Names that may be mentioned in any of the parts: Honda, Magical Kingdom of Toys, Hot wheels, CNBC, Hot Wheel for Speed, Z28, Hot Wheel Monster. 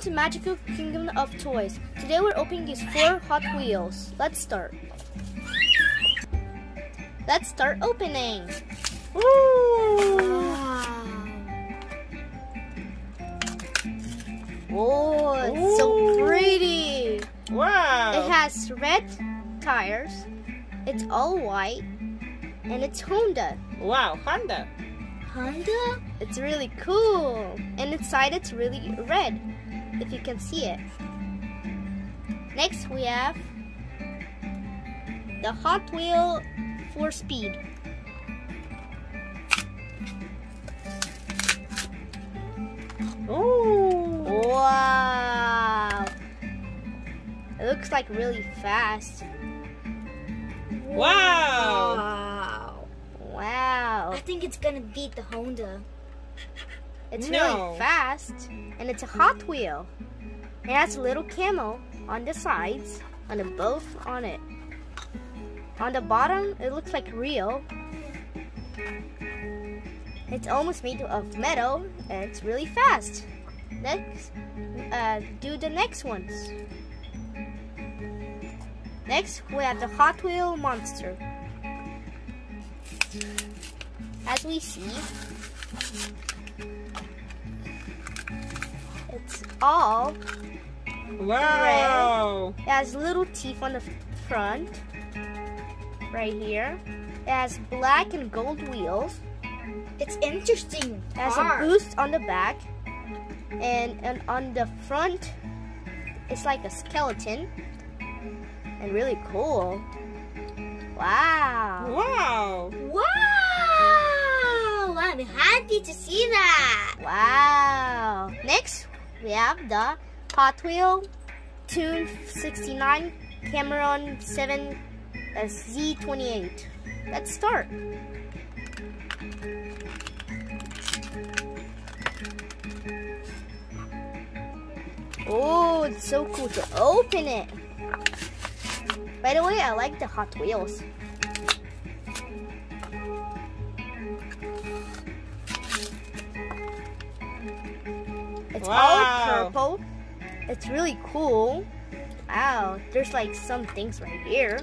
Welcome to Magical Kingdom of Toys. Today we're opening these 4 Hot Wheels. Let's start. Let's start opening. Woo! Wow. Oh, it's so pretty. Wow. It has red tires. It's all white. And it's Honda. Wow, Honda. Honda? It's really cool. And inside it's really red, if you can see it. Next we have the Hot Wheel for Speed. Oh! Wow! It looks like really fast. Wow! Wow! I think it's gonna beat the Honda. It's really fast, and it's a Hot Wheel. It has a little camel on the sides, on it. On the bottom, it looks like real. It's almost made of metal, and it's really fast. Let's do the next ones. Next, we have the Hot Wheel Monster. As we see, it's all wow. Red. It has little teeth on the front, right here. It has black and gold wheels. It's interesting. It has a boost on the back, and on the front, it's like a skeleton, and really cool. Wow! Wow! Wow! I'm happy to see that! Wow! Next, we have the Hot Wheel 269 Cameron 7 Z28. Let's start! Oh, it's so cool to open it! By the way, I like the Hot Wheels. It's all purple. It's really cool. Wow, there's like some things right here.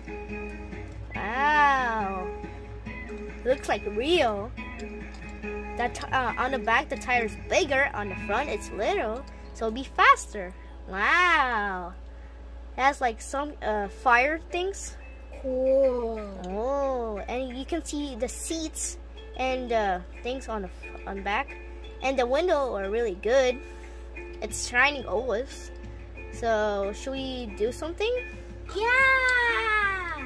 Wow. Looks like real. That on the back, the tire's bigger. On the front, it's little. So it'll be faster. Wow. It has like some fire things. Cool. Oh, and you can see the seats and things on the back, and the window are really good. It's shining always. So should we do something? Yeah.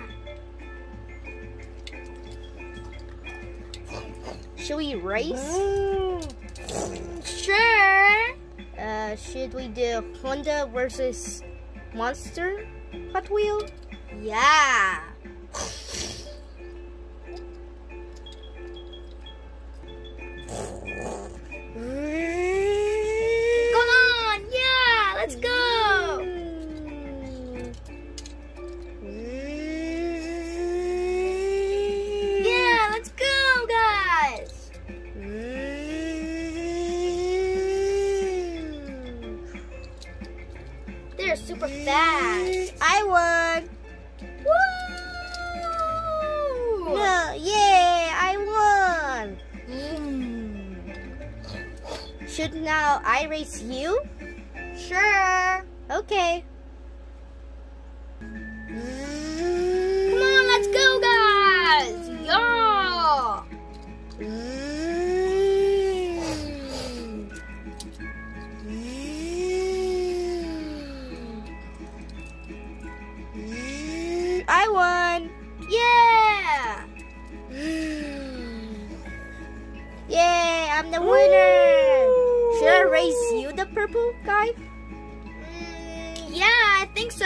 Should we race? Sure. Should we do Honda versus Monster Hot Wheel? Yeah. Come on, yeah, let's go. Yeah, let's go, guys. They're super fast. I won. Woo! No, yay! I won. Should now I race you? Sure. Okay. Come on, let's go, guys! Yeah. I won! Yeah! Yay! I'm the winner! Should I raise you, the purple guy? Yeah, I think so.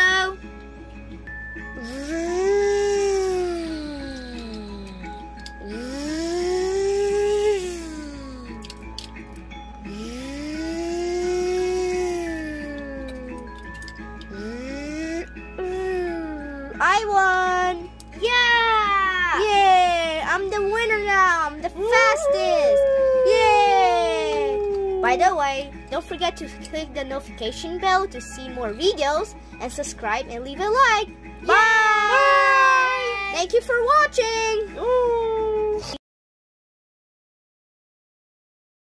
I won! Yeah! Yay! I'm the winner now! I'm the fastest! Yay! By the way, don't forget to click the notification bell to see more videos, and subscribe and leave a like. Bye! Bye. Thank you for watching! Ooh.